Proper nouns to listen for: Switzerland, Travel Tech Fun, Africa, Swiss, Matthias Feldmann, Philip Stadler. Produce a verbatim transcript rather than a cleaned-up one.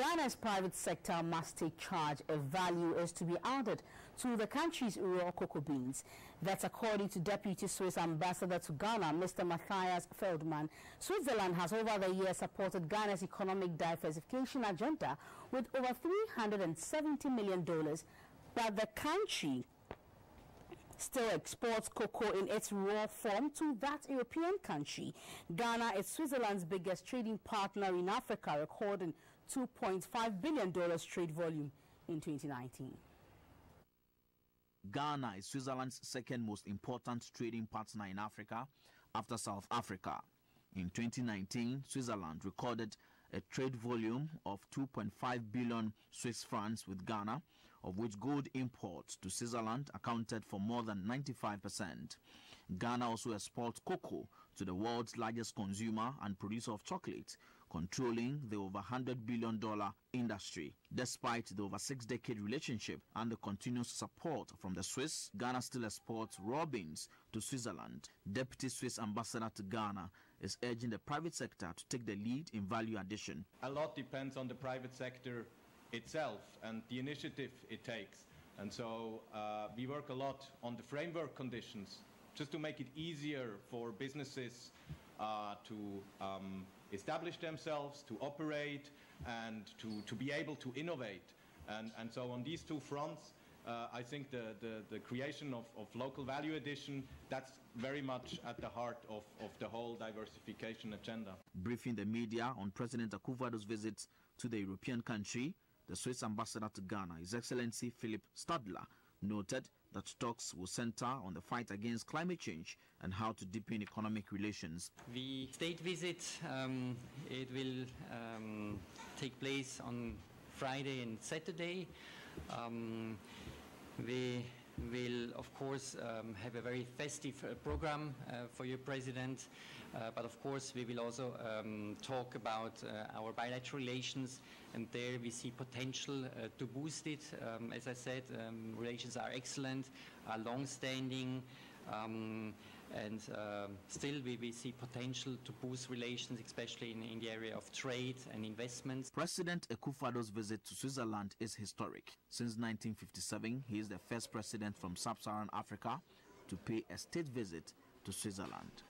Ghana's private sector must take charge if value is to be added to the country's raw cocoa beans. That's according to Deputy Swiss Ambassador to Ghana, Mister Matthias Feldmann. Switzerland has over the years supported Ghana's economic diversification agenda with over three hundred seventy million dollars, but the country still exports cocoa in its raw form to that European country. Ghana is Switzerland's biggest trading partner in Africa, recording two point five billion dollars trade volume in twenty nineteen. Ghana is Switzerland's second most important trading partner in Africa after South Africa. In twenty nineteen, Switzerland recorded a trade volume of two point five billion Swiss francs with Ghana, of which gold imports to Switzerland accounted for more than ninety-five percent. Ghana also exports cocoa to the world's largest consumer and producer of chocolate, controlling the over one hundred billion dollar industry. Despite the over six-decade relationship and the continuous support from the Swiss, Ghana still exports raw beans to Switzerland. Deputy Swiss Ambassador to Ghana is urging the private sector to take the lead in value addition. A lot depends on the private sector itself and the initiative it takes, and so uh, we work a lot on the framework conditions just to make it easier for businesses uh, to um, establish themselves, to operate, and to, to be able to innovate. And, and so on these two fronts, uh, I think the, the, the creation of, of local value addition, that's very much at the heart of, of the whole diversification agenda. Briefing the media on President Akufo-Addo's visit to the European country, the Swiss ambassador to Ghana, His Excellency Philip Stadler, noted that talks will center on the fight against climate change and how to deepen economic relations. The state visit, um, it will um, take place on Friday and Saturday. Um, we will, of course, um, have a very festive uh, program uh, for your president, uh, but of course we will also um, talk about uh, our bilateral relations, and there we see potential uh, to boost it. Um, as I said, um, relations are excellent, are long-standing, um, and uh, still we, we see potential to boost relations, especially in, in the area of trade and investments. President Akufo-Addo's visit to Switzerland is historic. Since nineteen fifty-seven, he is the first president from sub-Saharan Africa to pay a state visit to Switzerland.